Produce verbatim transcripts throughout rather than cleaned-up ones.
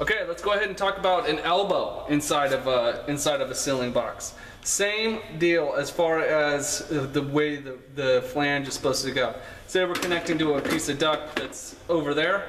Okay, let's go ahead and talk about an elbow inside of a, inside of a ceiling box. Same deal as far as the way the, the flange is supposed to go. Say we're connecting to a piece of duct that's over there,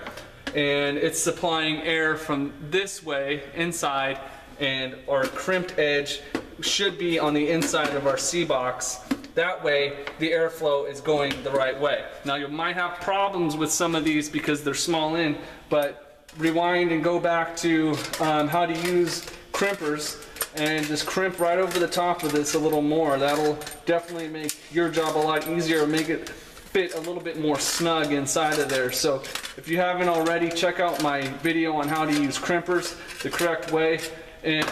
and it's supplying air from this way inside, and our crimped edge should be on the inside of our C-box. That way, the airflow is going the right way. Now, you might have problems with some of these because they're small in, but rewind and go back to um, how to use crimpers and just crimp right over the top of this a little more. That'll definitely make your job a lot easier, make it fit a little bit more snug inside of there. So if you haven't already, check out my video on how to use crimpers the correct way, and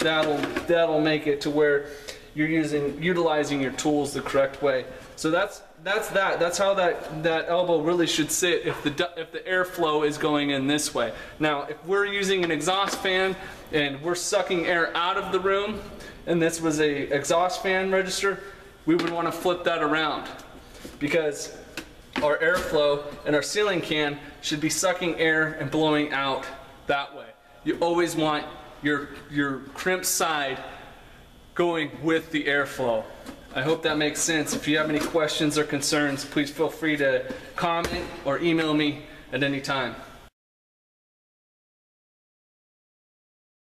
that'll that'll make it to where you're using utilizing your tools the correct way. So that's That's that. That's how that, that elbow really should sit if the, if the airflow is going in this way. Now, if we're using an exhaust fan and we're sucking air out of the room, and this was a exhaust fan register, we would want to flip that around, because our airflow and our ceiling can should be sucking air and blowing out that way. You always want your, your crimp side going with the airflow. I hope that makes sense. If you have any questions or concerns, please feel free to comment or email me at any time.